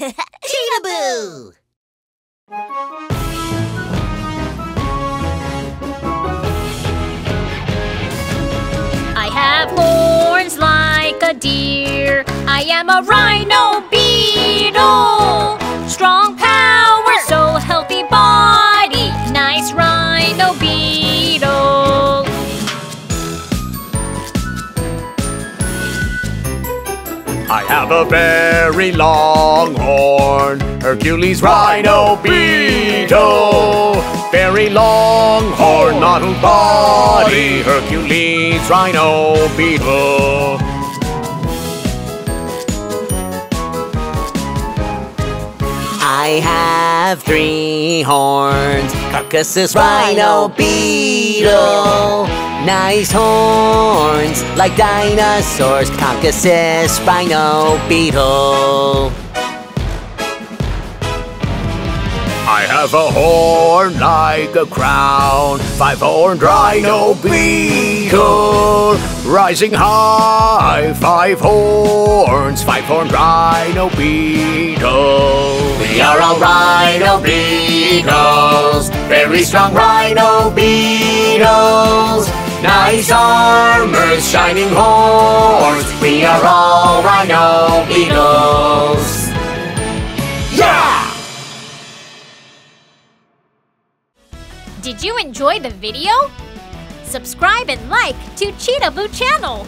Cheetah-boo! I have horns like a deer. I am a rhino beetle. Strong power, so healthy body. Nice rhino beetle. I have a very long horn. Hercules Rhino Beetle. Very long horn, mottled body. Hercules Rhino Beetle. I have three horns. Caucasus Rhino Beetle. Nice horns like dinosaurs. Caucasus Rhino Beetle. I have a horn like a crown. Five-horned Rhino Beetle. Rising high, five horns. Five-horned Rhino Beetle. We are all Rhino Beetles. Very strong Rhino Beetles. Nice armor, shining horns. We are all Rhino Beetles. Yeah! Did you enjoy the video? Subscribe and like to Cheetah-boo channel!